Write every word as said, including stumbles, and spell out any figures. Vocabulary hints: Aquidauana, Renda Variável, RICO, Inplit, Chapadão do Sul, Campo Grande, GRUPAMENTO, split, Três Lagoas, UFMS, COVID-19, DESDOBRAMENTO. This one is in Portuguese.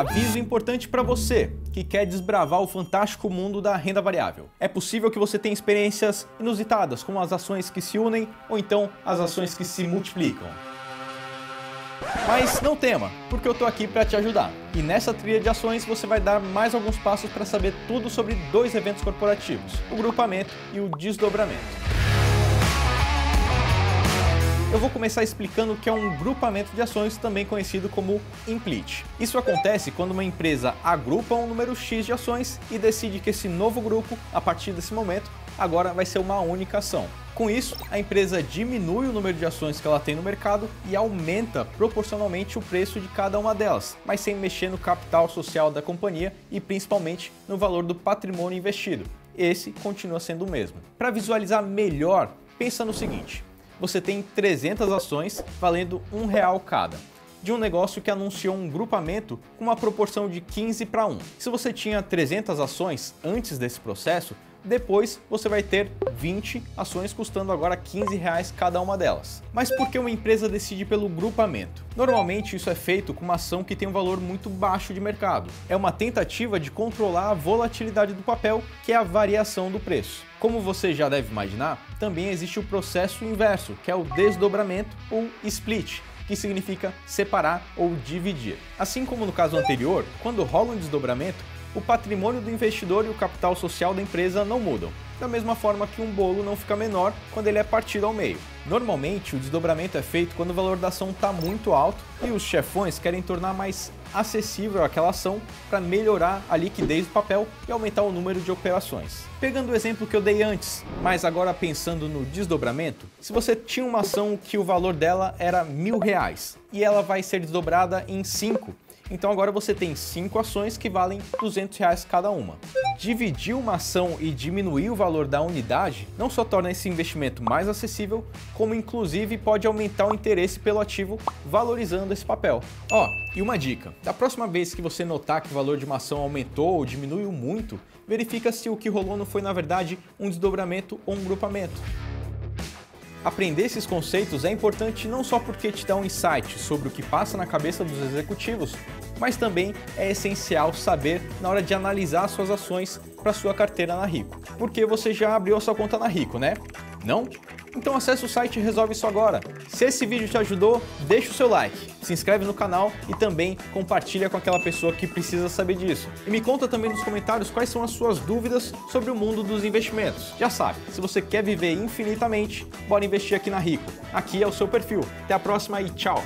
Aviso importante para você que quer desbravar o fantástico mundo da renda variável. É possível que você tenha experiências inusitadas, como as ações que se unem ou então as ações que se multiplicam. Mas não tema, porque eu tô aqui para te ajudar. E nessa trilha de ações você vai dar mais alguns passos para saber tudo sobre dois eventos corporativos, o grupamento e o desdobramento. Eu vou começar explicando o que é um grupamento de ações, também conhecido como Inplit. Isso acontece quando uma empresa agrupa um número X de ações e decide que esse novo grupo, a partir desse momento, agora vai ser uma única ação. Com isso, a empresa diminui o número de ações que ela tem no mercado e aumenta proporcionalmente o preço de cada uma delas, mas sem mexer no capital social da companhia e principalmente no valor do patrimônio investido. Esse continua sendo o mesmo. Para visualizar melhor, pensa no seguinte. Você tem trezentas ações valendo um real cada, de um negócio que anunciou um grupamento com uma proporção de quinze para um. Se você tinha trezentas ações antes desse processo, depois você vai ter vinte ações custando agora quinze reais cada uma delas. Mas por que uma empresa decide pelo grupamento? Normalmente isso é feito com uma ação que tem um valor muito baixo de mercado. É uma tentativa de controlar a volatilidade do papel, que é a variação do preço. Como você já deve imaginar, também existe o processo inverso, que é o desdobramento ou split, que significa separar ou dividir. Assim como no caso anterior, quando rola um desdobramento, o patrimônio do investidor e o capital social da empresa não mudam, da mesma forma que um bolo não fica menor quando ele é partido ao meio. Normalmente, o desdobramento é feito quando o valor da ação está muito alto e os chefões querem tornar mais acessível aquela ação para melhorar a liquidez do papel e aumentar o número de operações. Pegando o exemplo que eu dei antes, mas agora pensando no desdobramento, se você tinha uma ação que o valor dela era mil reais e ela vai ser desdobrada em cinco, então agora você tem cinco ações que valem duzentos reais cada uma. Dividir uma ação e diminuir o valor da unidade não só torna esse investimento mais acessível, como inclusive pode aumentar o interesse pelo ativo, valorizando esse papel. Ó, oh, e uma dica, da próxima vez que você notar que o valor de uma ação aumentou ou diminuiu muito, verifica se o que rolou não foi na verdade um desdobramento ou um grupamento. Aprender esses conceitos é importante não só porque te dá um insight sobre o que passa na cabeça dos executivos, mas também é essencial saber na hora de analisar suas ações para sua carteira na RICO. Porque você já abriu sua conta na RICO, né? Não? Então acesse o site e resolve isso agora. Se esse vídeo te ajudou, deixa o seu like, se inscreve no canal e também compartilha com aquela pessoa que precisa saber disso. E me conta também nos comentários quais são as suas dúvidas sobre o mundo dos investimentos. Já sabe, se você quer viver infinitamente, bora investir aqui na RICO. Aqui é o seu perfil. Até a próxima e tchau!